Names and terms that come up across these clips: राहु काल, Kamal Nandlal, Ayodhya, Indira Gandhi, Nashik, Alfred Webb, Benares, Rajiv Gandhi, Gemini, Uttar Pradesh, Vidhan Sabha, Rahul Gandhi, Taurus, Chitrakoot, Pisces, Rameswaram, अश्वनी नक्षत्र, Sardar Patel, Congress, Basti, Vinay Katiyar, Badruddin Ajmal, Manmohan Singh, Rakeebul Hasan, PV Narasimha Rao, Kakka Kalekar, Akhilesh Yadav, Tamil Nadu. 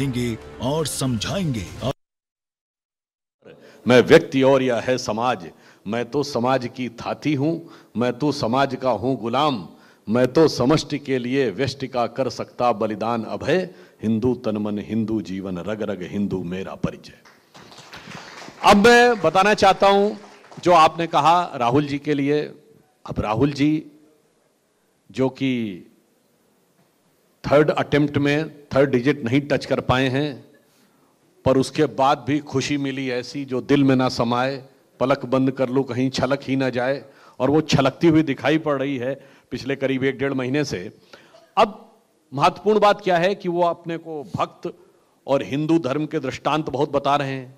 देंगे और समझाएंगे। मैं व्यक्ति और यह है समाज, मैं तो समाज की थाती हूँ, मैं तो समाज का हूँ गुलाम, मैं तो समष्टि के लिए व्यष्टि का कर सकता बलिदान अभय, हिंदू तन मन हिंदू जीवन रग रग हिंदू मेरा परिचय। अब मैं बताना चाहता हूं जो आपने कहा राहुल जी के लिए। अब राहुल जी जो कि थर्ड अटेम्प्ट में थर्ड डिजिट नहीं टच कर पाए हैं, पर उसके बाद भी खुशी मिली ऐसी जो दिल में ना समाए, पलक बंद कर लूँ कहीं छलक ही ना जाए, और वो छलकती हुई दिखाई पड़ रही है पिछले करीब एक डेढ़ महीने से। अब महत्वपूर्ण बात क्या है कि वो अपने को भक्त और हिंदू धर्म के दृष्टांत बहुत बता रहे हैं,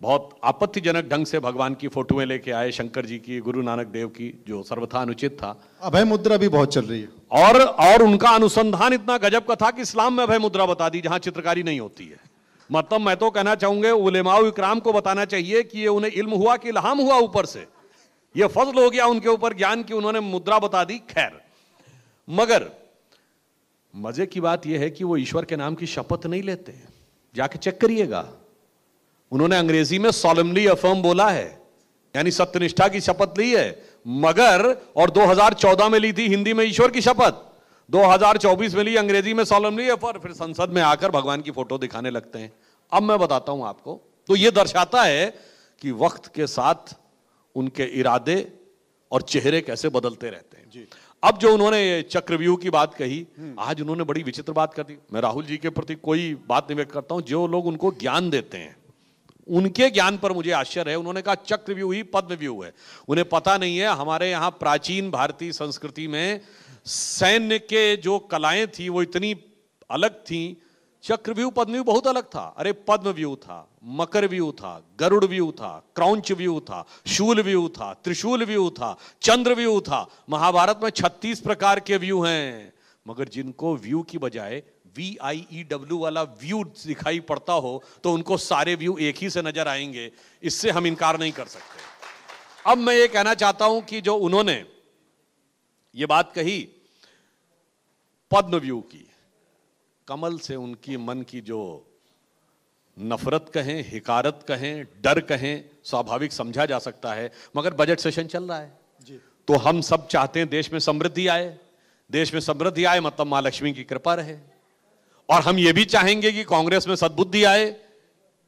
बहुत आपत्तिजनक ढंग से भगवान की फोटोएं लेके आए, शंकर जी की, गुरु नानक देव की, जो सर्वथा अनुचित था। अभय मुद्रा भी बहुत चल रही है और उनका अनुसंधान इतना गजब का था कि इस्लाम में अभय मुद्रा बता दी जहां चित्रकारी नहीं होती है। मतलब मैं तो कहना चाहूंगा उलेमाओ इकराम को बताना चाहिए कि ये उन्हें इल्म हुआ कि इल्हाम हुआ, ऊपर से यह फजल हो गया उनके ऊपर ज्ञान की उन्होंने मुद्रा बता दी। खैर, मगर मजे की बात यह है कि वो ईश्वर के नाम की शपथ नहीं लेते, जाके चेक करिएगा। उन्होंने अंग्रेजी में solemnly affirm बोला है, यानी सत्यनिष्ठा की शपथ ली है, मगर और 2014 में ली थी हिंदी में ईश्वर की शपथ, 2024 में ली अंग्रेजी में solemnly affirm, फिर संसद में आकर भगवान की फोटो दिखाने लगते हैं। अब मैं बताता हूं आपको, तो यह दर्शाता है कि वक्त के साथ उनके इरादे और चेहरे कैसे बदलते रहते हैं जी। अब जो उन्होंने चक्रव्यूह की बात कही, आज उन्होंने बड़ी विचित्र बात कर दी। मैं राहुल जी के प्रति कोई बात नहीं व्यक्त करता हूं, जो लोग उनको ज्ञान देते हैं उनके ज्ञान पर मुझे आश्चर्य है। उन्होंने कहा चक्रव्यूह ही पद्मव्यूह है। उन्हें पता नहीं है हमारे यहाँ प्राचीन भारतीय संस्कृति में सैन्य के जो कलाएं थी वो इतनी अलग थी। चक्रव्यूह पद्मव्यूह बहुत अलग था। अरे पद्मव्यूह था, मकर व्यूह था, गरुड़ व्यूह था, क्रौंच व्यूह था, शूल व्यूह था, त्रिशूल व्यूह था, चंद्र व्यूह था। महाभारत में 36 प्रकार के व्यूह हैं, मगर जिनको व्यू की बजाय VIEW वाला व्यू दिखाई पड़ता हो तो उनको सारे व्यू एक ही से नजर आएंगे, इससे हम इनकार नहीं कर सकते। अब मैं ये कहना चाहता हूं कि जो उन्होंने ये बात कही पद्म व्यू की, कमल से उनकी मन की जो नफरत कहें, हिकारत कहें, डर कहें, स्वाभाविक समझा जा सकता है। मगर बजट सेशन चल रहा है जी। तो हम सब चाहते हैं देश में समृद्धि आए, देश में समृद्धि आए मतलब मां लक्ष्मी की कृपा रहे, और हम ये भी चाहेंगे कि कांग्रेस में सद्बुद्धि आए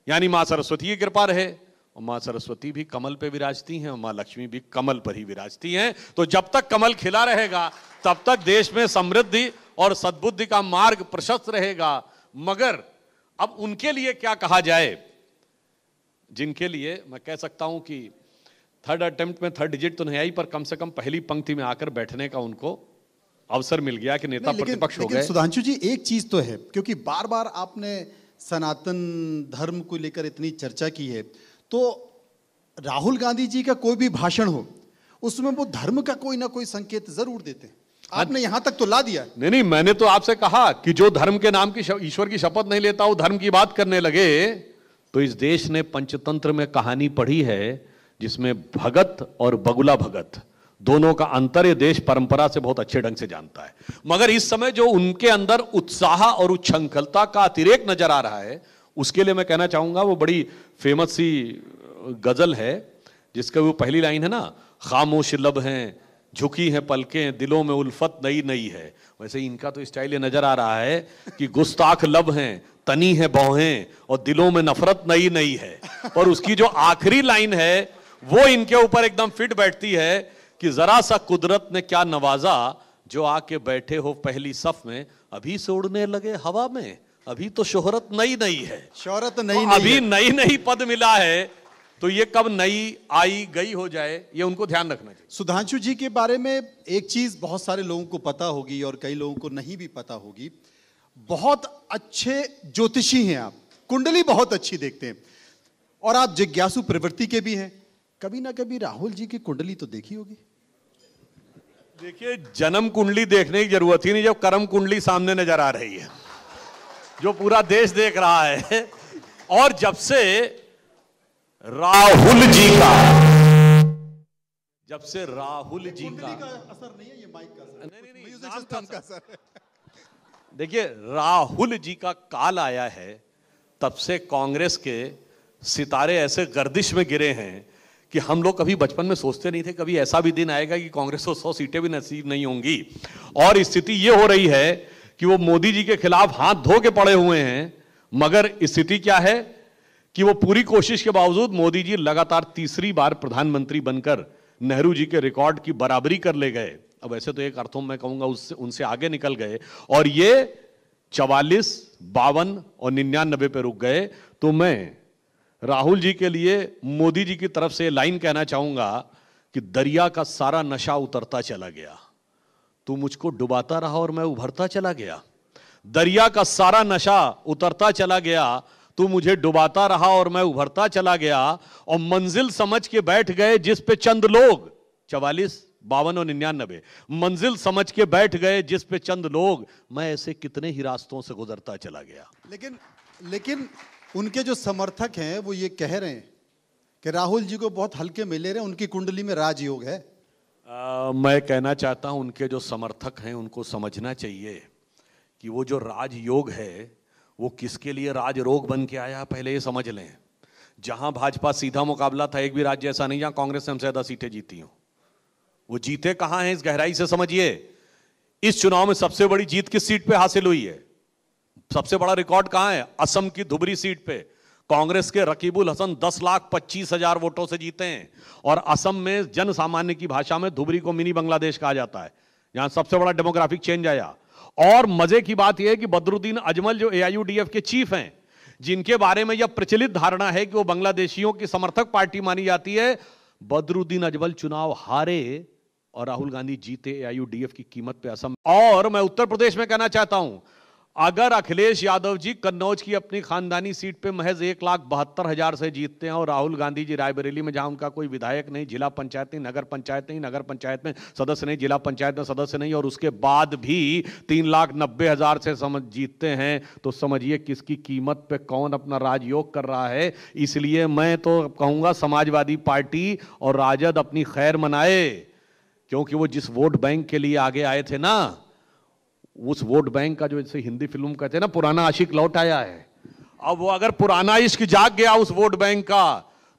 यानी मां सरस्वती की कृपा रहे। और मां सरस्वती भी कमल पे विराजती हैं और मां लक्ष्मी भी कमल पर ही विराजती हैं। तो जब तक कमल खिला रहेगा तब तक देश में समृद्धि और सद्बुद्धि का मार्ग प्रशस्त रहेगा। मगर अब उनके लिए क्या कहा जाए जिनके लिए मैं कह सकता हूं कि थर्ड अटेम्प्ट में थर्ड डिजिट तो नहीं आई, पर कम से कम पहली पंक्ति में आकर बैठने का उनको अवसर मिल गया कि नेता प्रतिपक्ष हो गए। सुधांशु जी, एक चीज तो है, क्योंकि बार बार आपने सनातन धर्म को लेकर इतनी चर्चा की है, तो राहुल गांधी जी का कोई भी भाषण हो उसमें वो धर्म का कोई ना कोई संकेत जरूर देते हैं। आपने यहां तक तो ला दिया। नहीं, मैंने तो आपसे कहा कि जो धर्म के नाम की ईश्वर की शपथ नहीं लेता वो धर्म की बात करने लगे तो इस देश ने पंचतंत्र में कहानी पढ़ी है जिसमें भगत और बगुला भगत दोनों का अंतर ये देश परंपरा से बहुत अच्छे ढंग से जानता है। मगर इस समय जो उनके अंदर उत्साह और उच्छृंखलता का अतिरेक नजर आ रहा है, उसके लिए मैं कहना चाहूंगा वो बड़ी फेमस सी गजल है जिसका वो पहली लाइन है ना, खामोश लब हैं, झुकी हैं पलकें, दिलों में उल्फत नई नई है। वैसे इनका तो स्टाइल ये नजर आ रहा है कि गुस्ताख लब हैं, तनी हैं बौहें, और दिलों में नफरत नई नई है। और उसकी जो आखिरी लाइन है वो इनके ऊपर एकदम फिट बैठती है कि जरा सा कुदरत ने क्या नवाजा, जो आके बैठे हो पहली सफ में, अभी से उड़ने लगे हवा में, अभी तो शोहरत नई नई है। शोहरत नई नई, अभी नई नई पद मिला है, तो ये कब नई आई गई हो जाए ये उनको ध्यान रखना चाहिए। सुधांशु जी के बारे में एक चीज बहुत सारे लोगों को पता होगी और कई लोगों को नहीं भी पता होगी, बहुत अच्छे ज्योतिषी हैं आप, कुंडली बहुत अच्छी देखते हैं और आप जिज्ञासु प्रवृत्ति के भी हैं। कभी ना कभी राहुल जी की कुंडली तो देखी होगी। देखिए, जन्म कुंडली देखने की जरूरत ही नहीं जब कर्म कुंडली सामने नजर आ रही है, जो पूरा देश देख रहा है। और जब से राहुल जी का असर नहीं है, ये माइक का असर। नहीं, देखिए राहुल जी का काल आया है, तब से कांग्रेस के सितारे ऐसे गर्दिश में गिरे हैं कि हम लोग कभी बचपन में सोचते नहीं थे कभी ऐसा भी दिन आएगा कि कांग्रेस को 100 सीटें भी नसीब नहीं होंगी। और स्थिति ये हो रही है कि वो मोदी जी के खिलाफ हाथ धो के पड़े हुए हैं, मगर स्थिति क्या है कि वो पूरी कोशिश के बावजूद मोदी जी लगातार तीसरी बार प्रधानमंत्री बनकर नेहरू जी के रिकॉर्ड की बराबरी कर ले गए। अब वैसे तो एक अर्थों में मैं कहूँगा उससे उनसे आगे निकल गए और ये 44, 52 और 99 पे रुक गए। तो मैं राहुल जी के लिए मोदी जी की तरफ से लाइन कहना चाहूँगा कि दरिया का सारा नशा उतरता चला गया, तू मुझको डुबाता रहा और मैं उभरता चला गया। दरिया का सारा नशा उतरता चला गया, तू मुझे डुबाता रहा और मैं उभरता चला गया। और मंजिल समझ के बैठ गए जिस पे चंद लोग 44, 52 और 99 मंजिल समझ के बैठ गए जिस पे चंद लोग, मैं ऐसे कितने ही रास्तों से गुजरता चला गया। लेकिन उनके जो समर्थक हैं वो ये कह रहे हैं कि राहुल जी को बहुत हल्के में ले रहे हैं, उनकी कुंडली में राजयोग है। मैं कहना चाहता हूं उनके जो समर्थक हैं उनको समझना चाहिए कि वो जो राजयोग है वो किसके लिए राजरोग बन के आया पहले ये समझ लें। जहां भाजपा सीधा मुकाबला था एक भी राज्य ऐसा नहीं जहां कांग्रेस ने हमसे ज़्यादा सीटें जीती हों। वो जीते कहाँ हैं इस गहराई से समझिए। इस चुनाव में सबसे बड़ी जीत किस सीट पे हासिल हुई है, सबसे बड़ा रिकॉर्ड कहाँ है? असम की धुबरी सीट पे कांग्रेस के रकीबुल हसन 10,25,000 वोटों से जीते हैं। और असम में जन सामान्य की भाषा में धुबरी को मिनी बांग्लादेश कहा जाता है, जहाँ सबसे बड़ा डेमोग्राफिक चेंज आया। और मजे की बात यह है कि बदरुद्दीन अजमल जो AIUDF के चीफ हैं, जिनके बारे में यह प्रचलित धारणा है कि वो बांग्लादेशियों की समर्थक पार्टी मानी जाती है, बदरुद्दीन अजमल चुनाव हारे और राहुल गांधी जीते AIUDF की कीमत पे असम। और मैं उत्तर प्रदेश में कहना चाहता हूं, अगर अखिलेश यादव जी कन्नौज की अपनी खानदानी सीट पे महज 1,72,000 से जीतते हैं और राहुल गांधी जी रायबरेली में, जहां उनका कोई विधायक नहीं, जिला पंचायत नहीं, नगर पंचायत नहीं, नगर पंचायत में सदस्य नहीं, जिला पंचायत में सदस्य नहीं, और उसके बाद भी 3,90,000 से जीतते हैं, तो समझिए किसकी कीमत पे कौन अपना राजयोग कर रहा है। इसलिए मैं तो कहूँगा समाजवादी पार्टी और राजद अपनी खैर मनाए, क्योंकि वो जिस वोट बैंक के लिए आगे आए थे ना, उस वोट बैंक का जो जैसे हिंदी फिल्म कहते हैं ना पुराना आशिक लौट आया है, अब वो अगर पुराना इश्क जाग गया उस वोट बैंक का,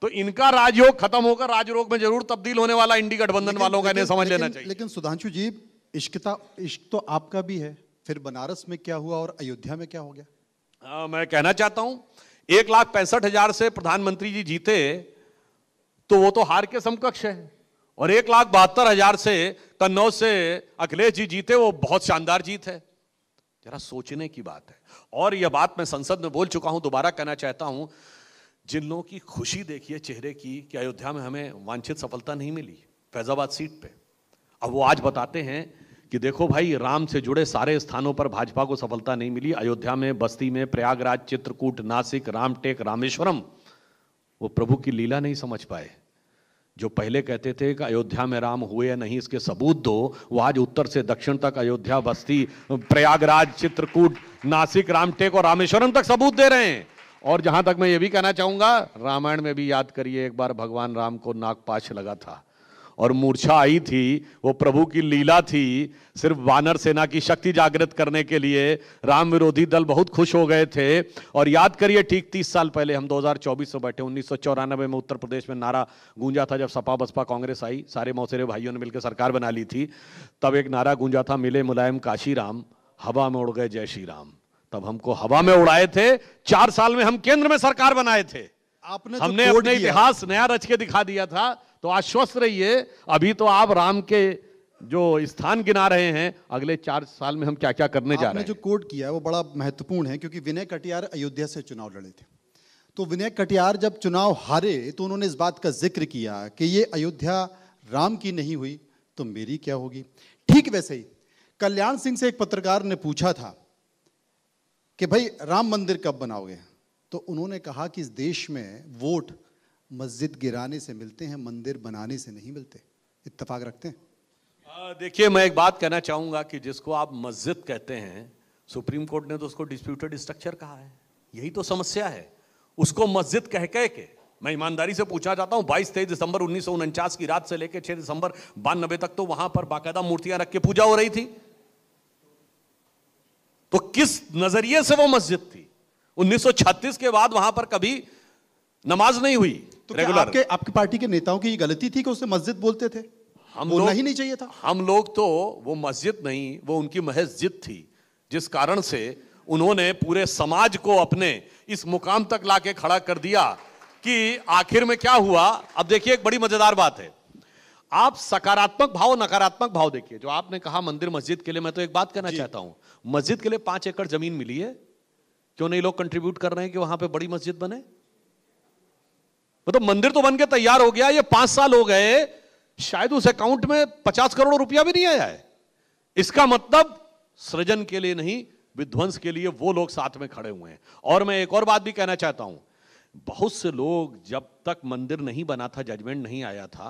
तो इनका राजयोग खत्म होकर राजरोग में जरूर तब्दील होने वाला इंडी गठबंधन वालों का, इन्हें समझ लेना चाहिए। लेकिन सुधांशु जी, इश्क तो आपका भी है, फिर बनारस में क्या हुआ और अयोध्या में क्या हो गया? मैं कहना चाहता हूँ 1,65,000 से प्रधानमंत्री जी जीते तो वो तो हार के समकक्ष है, और 1,72,000 से कन्नौज से अखिलेश जी जीते, वो बहुत शानदार जीत है। जरा सोचने की बात है। और यह बात मैं संसद में बोल चुका हूं, दोबारा कहना चाहता हूं, जिन लोगों की खुशी देखिए चेहरे की कि अयोध्या में हमें वांछित सफलता नहीं मिली फैजाबाद सीट पे, अब वो आज बताते हैं कि देखो भाई राम से जुड़े सारे स्थानों पर भाजपा को सफलता नहीं मिली, अयोध्या में, बस्ती में, प्रयागराज, चित्रकूट, नासिक, रामटेक, रामेश्वरम। वो प्रभु की लीला नहीं समझ पाए। जो पहले कहते थे कि अयोध्या में राम हुए या नहीं इसके सबूत दो, वो आज उत्तर से दक्षिण तक अयोध्या, बस्ती, प्रयागराज, चित्रकूट, नासिक, रामटेक और रामेश्वरम तक सबूत दे रहे हैं। और जहां तक मैं ये भी कहना चाहूँगा, रामायण में भी याद करिए एक बार भगवान राम को नागपाश लगा था और मूर्छा आई थी, वो प्रभु की लीला थी सिर्फ वानर सेना की शक्ति जागृत करने के लिए। राम विरोधी दल बहुत खुश हो गए थे। और याद करिए ठीक 30 साल पहले हम 2024 में बैठे, 1994 में उत्तर प्रदेश में नारा गूंजा था, जब सपा बसपा कांग्रेस आई, सारे मौसेरे भाइयों ने मिलकर सरकार बना ली थी, तब एक नारा गूंजा था, मिले मुलायम काशी राम, हवा में उड़ गए जय श्री राम। तब हमको हवा में उड़ाए थे, 4 साल में हम केंद्र में सरकार बनाए थे। हमने अपने इतिहास नया रच के दिखा दिया था। तो आश्वस्त रहिए, अभी तो आप राम के जो स्थान गिना रहे हैं, अगले 4 साल में हम क्या क्या करने जा रहे हैं। जो कोट किया है वो बड़ा महत्वपूर्ण है, क्योंकि विनय कटियार अयोध्या से चुनाव लड़े थे। तो विनय कटियार जब चुनाव हारे तो उन्होंने इस बात का जिक्र किया कि ये अयोध्या राम की नहीं हुई तो मेरी क्या होगी। ठीक वैसे ही कल्याण सिंह से एक पत्रकार ने पूछा था कि भाई राम मंदिर कब बनाओगे, तो उन्होंने कहा कि इस देश में वोट मस्जिद गिराने से मिलते हैं, मंदिर बनाने से नहीं मिलते। इत्तफाक रखते हैं? देखिए मैं एक बात कहना चाहूँगा कि जिसको आप मस्जिद कहते हैं, सुप्रीम कोर्ट ने तो उसको डिस्प्यूटेड स्ट्रक्चर कहा है, यही तो समस्या है। उसको मस्जिद कह कह के मैं ईमानदारी से पूछा जाता हूँ, 22-23 दिसंबर 1949 की रात से लेकर 6 दिसंबर 92 तक तो वहाँ पर बाकायदा मूर्तियाँ रख के पूजा हो रही थी। तो किस नजरिए से वो मस्जिद थी? 1936 के बाद वहां पर कभी नमाज नहीं हुई। तो रेगुलर आपकी पार्टी के नेताओं की ये गलती थी कि उसे मस्जिद बोलते थे? हम बोलना ही नहीं चाहिए था। हम लोग तो वो मस्जिद नहीं, वो उनकी महज जिद थी, जिस कारण से उन्होंने पूरे समाज को अपने इस मुकाम तक लाके खड़ा कर दिया कि आखिर में क्या हुआ। अब देखिए एक बड़ी मजेदार बात है, आप सकारात्मक भाव नकारात्मक भाव देखिए। जो आपने कहा मंदिर मस्जिद के लिए, मैं तो एक बात कहना चाहता हूँ, मस्जिद के लिए 5 एकड़ जमीन मिली है, क्यों नहीं लोग कंट्रीब्यूट कर रहे हैं कि वहां पे बड़ी मस्जिद बने? मतलब मंदिर तो बन के तैयार हो गया, ये 5 साल हो गए, शायद उस अकाउंट में 50 करोड़ रुपया भी नहीं आया है। इसका मतलब सृजन के लिए नहीं, विध्वंस के लिए वो लोग साथ में खड़े हुए हैं। और मैं एक और बात भी कहना चाहता हूं, बहुत से लोग, जब तक मंदिर नहीं बना था, जजमेंट नहीं आया था,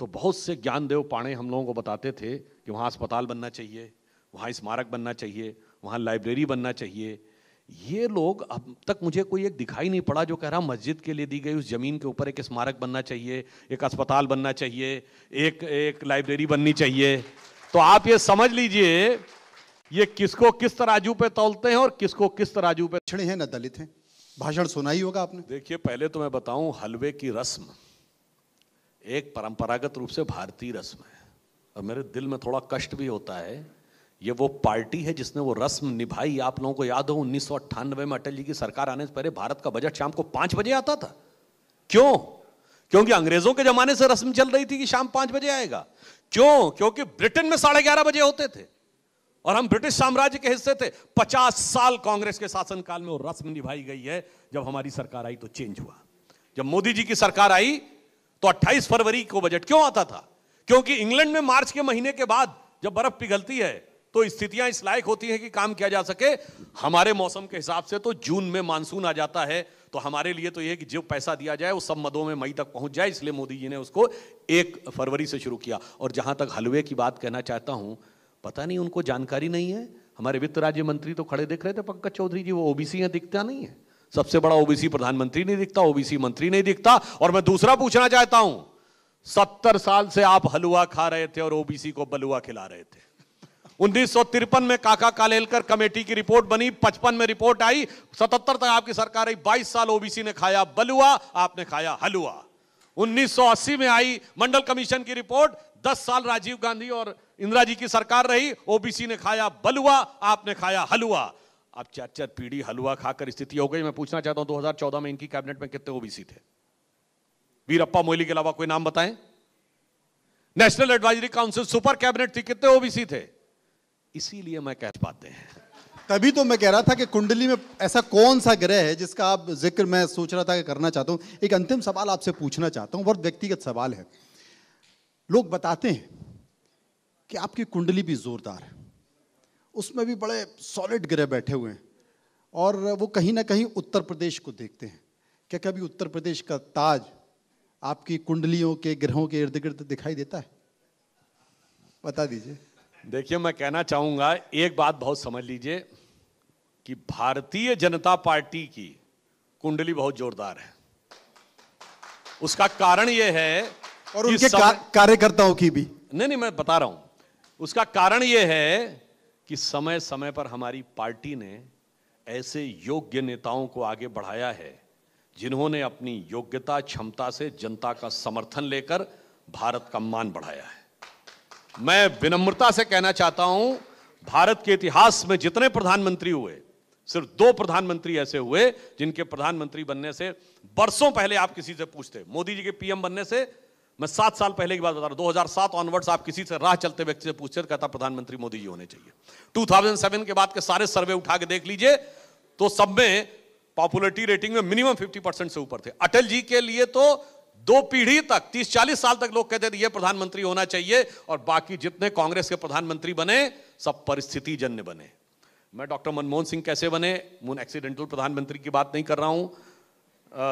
तो बहुत से ज्ञानदेव पाणे हम लोगों को बताते थे कि वहाँ अस्पताल बनना चाहिए, वहाँ स्मारक बनना चाहिए, वहाँ लाइब्रेरी बनना चाहिए। ये लोग, अब तक मुझे कोई एक दिखाई नहीं पड़ा जो कह रहा मस्जिद के लिए दी गई उस ज़मीन के ऊपर एक स्मारक बनना चाहिए, एक अस्पताल बनना चाहिए, एक लाइब्रेरी बननी चाहिए। तो आप ये समझ लीजिए ये किसको किस तराजू पे तौलते हैं और किसको किस तराजू पे। पिछड़े हैं ना दलित हैं, भाषण सुना ही होगा आपने। देखिए पहले तो मैं बताऊं, हलवे की रस्म एक परंपरागत रूप से भारतीय रस्म है, और मेरे दिल में थोड़ा कष्ट भी होता है, ये वो पार्टी है जिसने वो रस्म निभाई। आप लोगों को याद हो 1998 में अटल जी की सरकार आने से पहले भारत का बजट शाम को 5 बजे आता था। क्यों? क्योंकि अंग्रेजों के जमाने से रस्म चल रही थी कि शाम 5 बजे आएगा। क्यों? क्योंकि ब्रिटेन में 11:30 बजे होते थे और हम ब्रिटिश साम्राज्य के हिस्से थे। 50 साल कांग्रेस के शासनकाल में वो रस्म निभाई गई है। जब हमारी सरकार आई तो चेंज हुआ, जब मोदी जी की सरकार आई तो 28 फरवरी को बजट क्यों आता था? क्योंकि इंग्लैंड में मार्च के महीने के बाद जब बर्फ पिघलती है तो स्थितियां इस लायक होती हैं कि काम किया जा सके। हमारे मौसम के हिसाब से तो जून में मानसून आ जाता है, तो हमारे लिए तो यह कि जो पैसा दिया जाए वो सब मदों में मई तक पहुंच जाए, इसलिए मोदी जी ने उसको 1 फरवरी से शुरू किया। और जहां तक हलवे की बात कहना चाहता हूं, पता नहीं उनको जानकारी नहीं है। हमारे वित्त राज्य मंत्री तो खड़े दिख रहे थे, पंकज चौधरी जी, वो ओबीसी हैं, दिखता नहीं है। सबसे बड़ा ओबीसी प्रधानमंत्री नहीं दिखता, ओबीसी मंत्री नहीं दिखता। और मैं दूसरा पूछना चाहता हूं, 70 साल से आप हलवा खा रहे थे और ओबीसी को बलुआ खिला रहे थे। 1953 में काका कालेलकर कमेटी की रिपोर्ट बनी, 55 में रिपोर्ट आई, 77 तक आपकी सरकार आई, 22 साल ओबीसी ने खाया बलुआ, आपने खाया हलवा। 1980 में आई मंडल कमीशन की रिपोर्ट, 10 साल राजीव गांधी और इंदिरा जी की सरकार रही, ओबीसी ने खाया बलुआ, आपने खाया हलवा। अब 4-4 पीढ़ी हलवा खाकर स्थिति हो गई। मैं पूछना चाहता हूं, 2014 में इनकी कैबिनेट में कितने ओबीसी थे? वीरप्पा मोइली के अलावा कोई नाम बताएं। National advisory council super cabinet थी, कितने ओबीसी थे? इसीलिए मैं कह पाते हैं, तभी तो मैं कह रहा था कि कुंडली में ऐसा कौन सा ग्रह है जिसका आप जिक्र, मैं सोच रहा था कि करना चाहता हूँ। एक अंतिम सवाल आपसे पूछना चाहता हूँ, बहुत व्यक्तिगत सवाल है। लोग बताते हैं कि आपकी कुंडली भी जोरदार है, उसमें भी बड़े सॉलिड ग्रह बैठे हुए हैं, और वो कहीं ना कहीं उत्तर प्रदेश को देखते हैं। क्या कभी उत्तर प्रदेश का ताज आपकी कुंडलियों के ग्रहों के इर्द गिर्द दिखाई देता है? बता दीजिए। देखिए मैं कहना चाहूँगा, एक बात बहुत समझ लीजिए कि भारतीय जनता पार्टी की कुंडली बहुत जोरदार है। उसका कारण ये है, और उनके कार्यकर्ताओं की भी, नहीं मैं बता रहा हूं, उसका कारण ये है कि समय समय पर हमारी पार्टी ने ऐसे योग्य नेताओं को आगे बढ़ाया है जिन्होंने अपनी योग्यता क्षमता से जनता का समर्थन लेकर भारत का मान बढ़ाया है। मैं विनम्रता से कहना चाहता हूं, भारत के इतिहास में जितने प्रधानमंत्री हुए, सिर्फ 2 प्रधानमंत्री ऐसे हुए जिनके प्रधानमंत्री बनने से बरसों पहले आप किसी से पूछते। मोदी जी के पीएम बनने से मैं 7 साल पहले की बात बता रहा हूं, 2007 ऑनवर्ड्स आप किसी से, राह चलते व्यक्ति से पूछते कहता प्रधानमंत्री मोदी जी होने चाहिए। 2007 के बाद के सारे सर्वे उठा के देख लीजिए तो सब में पॉपुलरिटी रेटिंग में मिनिमम 50% से ऊपर थे। अटल जी के लिए तो 2 पीढ़ी तक 30-40 साल तक लोग कहते थे ये प्रधानमंत्री होना चाहिए, और बाकी जितने कांग्रेस के प्रधानमंत्री बने सब परिस्थिति जन्य बने। मैं डॉक्टर मनमोहन सिंह कैसे बने, एक्सीडेंटल प्रधानमंत्री की बात नहीं कर रहा हूं,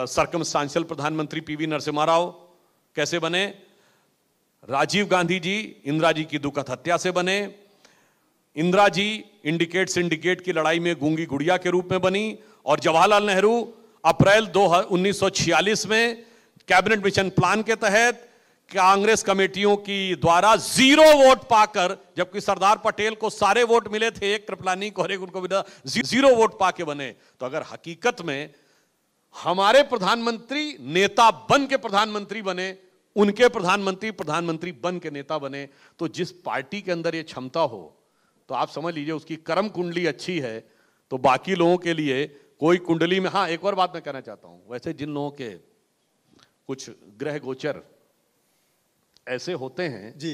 सर्कमस्टांशियल प्रधानमंत्री पीवी नरसिम्हा राव कैसे बने, राजीव गांधी जी इंदिरा जी की दुखद हत्या से बने, इंदिरा जी इंडिकेट सिंडिकेट की लड़ाई में गूंगी गुड़िया के रूप में बनी, और जवाहरलाल नेहरू अप्रैल 1946 में कैबिनेट मिशन प्लान के तहत कांग्रेस कमेटियों की द्वारा 0 वोट पाकर, जबकि सरदार पटेल को सारे वोट मिले थे, एक कृपलानी को और एक उनको मिला, 0 वोट पाके बने। तो अगर हकीकत में हमारे प्रधानमंत्री नेता बन के प्रधानमंत्री बने, उनके प्रधानमंत्री प्रधानमंत्री बन के नेता बने, तो जिस पार्टी के अंदर ये क्षमता हो तो आप समझ लीजिए उसकी कर्म कुंडली अच्छी है, तो बाकी लोगों के लिए कोई कुंडली में। हाँ, एक और बात मैं कहना चाहता हूं, वैसे जिन लोगों के कुछ ग्रह गोचर ऐसे होते हैं जी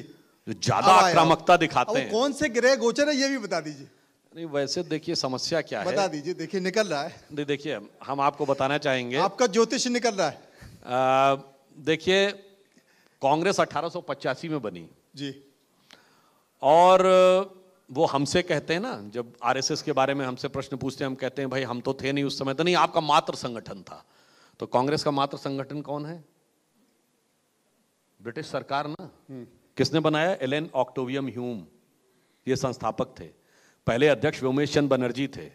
जो ज्यादा आक्रामकता दिखाते हैं, कौन से ग्रह गोचर है ये भी बता दीजिए। नहीं, वैसे देखिए समस्या क्या है, बता दीजिए, देखिए निकल रहा है, देखिए हम आपको बताना चाहेंगे, आपका ज्योतिष निकल रहा है। देखिए कांग्रेस 1885 में बनी जी, और वो हमसे कहते हैं ना, जब आरएसएस के बारे में हमसे प्रश्न पूछते हैं, हम कहते हैं भाई हम तो थे नहीं उस समय, तो नहीं आपका मात्र संगठन था। तो कांग्रेस का मात्र संगठन कौन है? ब्रिटिश सरकार ना। किसने बनाया? एल.एन. ऑक्टेवियन ह्यूम, ये संस्थापक थे। पहले अध्यक्ष व्योमेश चंद्र बनर्जी थे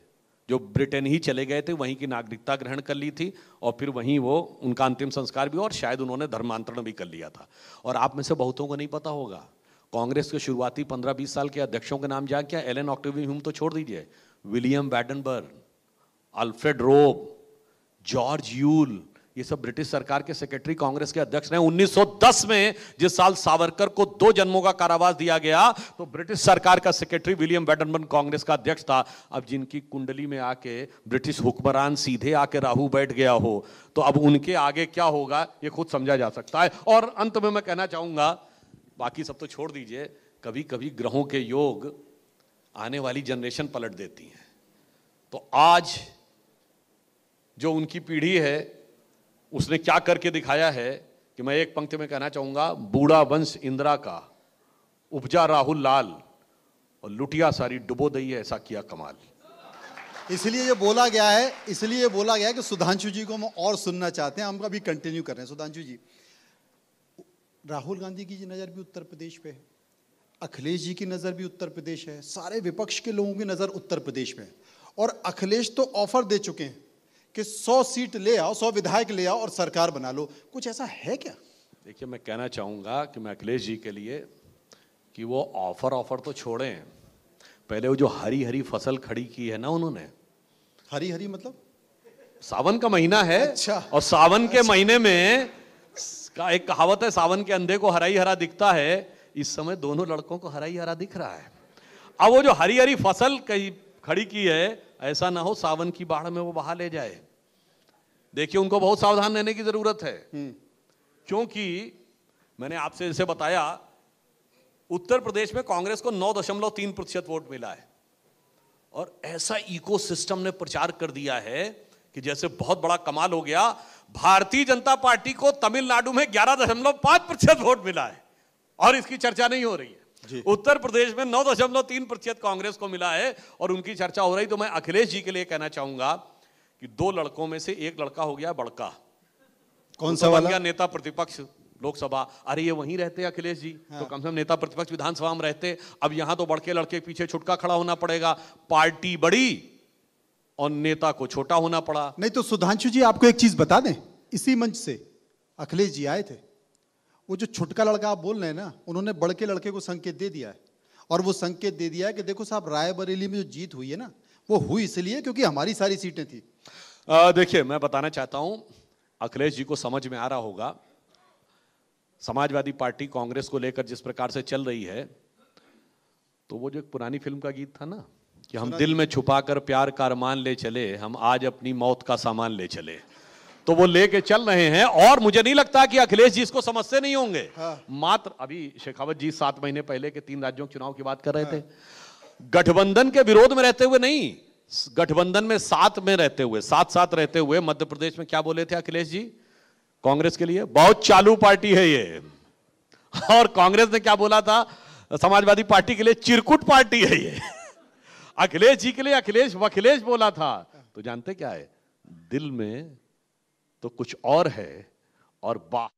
जो ब्रिटेन ही चले गए थे, वहीं की नागरिकता ग्रहण कर ली थी और फिर वहीं वो उनका अंतिम संस्कार भी, और शायद उन्होंने धर्मांतरण भी कर लिया था। और आप में से बहुतों को नहीं पता होगा, कांग्रेस के शुरुआती 15-20 साल के अध्यक्षों के नाम जान क्या? एल.एन. ऑक्टेवियन ह्यूम तो छोड़ दीजिए, विलियम वेडनबर्न, अल्फ्रेड रोब, जॉर्ज यूल, ये सब ब्रिटिश सरकार के सेक्रेटरी कांग्रेस के अध्यक्ष रहे। 1910 में, जिस साल सावरकर को 2 जन्मों का कारावास दिया गया, तो ब्रिटिश सरकार का सेक्रेटरी विलियम वेडनबर्न कांग्रेस का अध्यक्ष था। अब जिनकी कुंडली में आके ब्रिटिश हुक्मरान सीधे आके राहु बैठ गया हो, तो अब उनके आगे क्या होगा ये खुद समझा जा सकता है। और अंत में मैं कहना चाहूंगा, बाकी सब तो छोड़ दीजिए, कभी कभी ग्रहों के योग आने वाली जनरेशन पलट देती हैं। तो आज जो उनकी पीढ़ी है उसने क्या करके दिखाया है कि मैं एक पंक्ति में कहना चाहूंगा, बूढ़ा वंश इंदिरा का, उपजा राहुल लाल और लुटिया सारी डुबो दई है, ऐसा किया कमाल। इसलिए ये बोला गया है, इसलिए बोला गया है कि सुधांशु जी को हम और सुनना चाहते हैं, हम अभी कंटिन्यू कर रहे हैं। सुधांशु जी, राहुल गांधी की नज़र भी उत्तर प्रदेश पे है, अखिलेश जी की नज़र भी उत्तर प्रदेश है, सारे विपक्ष के लोगों की नज़र उत्तर प्रदेश में है, और अखिलेश तो ऑफर दे चुके हैं कि 100 सीट ले आओ, 100 विधायक ले आओ और सरकार बना लो। कुछ ऐसा है क्या? देखिए मैं कहना चाहूँगा कि मैं अखिलेश जी के लिए कि वो ऑफर तो छोड़ें, पहले वो जो हरी हरी फसल खड़ी की है ना उन्होंने, हरी हरी मतलब सावन का महीना है। अच्छा। और सावन के महीने में का एक कहावत है, सावन के अंधे को हरा ही हरा दिखता है, इस समय दोनों लड़कों को हरा ही हरा दिख रहा है। अब वो जो हरी हरी फसल कहीं खड़ी की है, ऐसा ना हो सावन की बाढ़ में वो बहा ले जाए। देखिए उनको बहुत सावधान रहने की जरूरत है, क्योंकि मैंने आपसे जैसे बताया उत्तर प्रदेश में कांग्रेस को 9.3% वोट मिला है, और ऐसा इकोसिस्टम ने प्रचार कर दिया है कि जैसे बहुत बड़ा कमाल हो गया। भारतीय जनता पार्टी को तमिलनाडु में 11.5% वोट मिला है और इसकी चर्चा नहीं हो रही है। उत्तर प्रदेश में 9.3% कांग्रेस को मिला है और उनकी चर्चा हो रही। तो मैं अखिलेश जी के लिए कहना चाहूंगा कि 2 लड़कों में से एक लड़का हो गया बड़का, कौन सा वाला? गया नेता प्रतिपक्ष लोकसभा। अरे ये वहीं रहते अखिलेश जी, हाँ। तो कम से कम नेता प्रतिपक्ष विधानसभा में रहते, अब यहां तो बड़के लड़के पीछे छुटका खड़ा होना पड़ेगा। पार्टी बड़ी और नेता को छोटा होना पड़ा। नहीं तो सुधांशु जी आपको एक चीज बता दें, इसी मंच से अखिलेश जी आए थे, वो जो छुटका लड़का आप बोल रहे हैं ना, उन्होंने बढ़ के लड़के को संकेत दे दिया है, और वो संकेत दे दिया है कि देखो साहब रायबरेली में जो जीत हुई है ना, वो हुई इसलिए क्योंकि हमारी सारी सीटें थी। देखिए मैं बताना चाहता हूं, अखिलेश जी को समझ में आ रहा होगा, समाजवादी पार्टी कांग्रेस को लेकर जिस प्रकार से चल रही है, तो वो जो एक पुरानी फिल्म का गीत था ना कि हम दिल में छुपा कर प्यार का अरमान ले चले, हम आज अपनी मौत का सामान ले चले, तो वो लेके चल रहे हैं। और मुझे नहीं लगता कि अखिलेश जी इसको समझते नहीं होंगे। हाँ। मात्र अभी शेखावत जी 7 महीने पहले के 3 राज्यों के चुनाव की बात कर रहे थे। हाँ। गठबंधन के विरोध में रहते हुए नहीं, गठबंधन में साथ रहते हुए मध्य प्रदेश में क्या बोले थे अखिलेश जी कांग्रेस के लिए? बहुत चालू पार्टी है ये। और कांग्रेस ने क्या बोला था समाजवादी पार्टी के लिए? चिरकुट पार्टी है ये। अखिलेश जी के लिए अखिलेश वखिलेश बोला था। तो जानते क्या है, दिल में तो कुछ और है और बात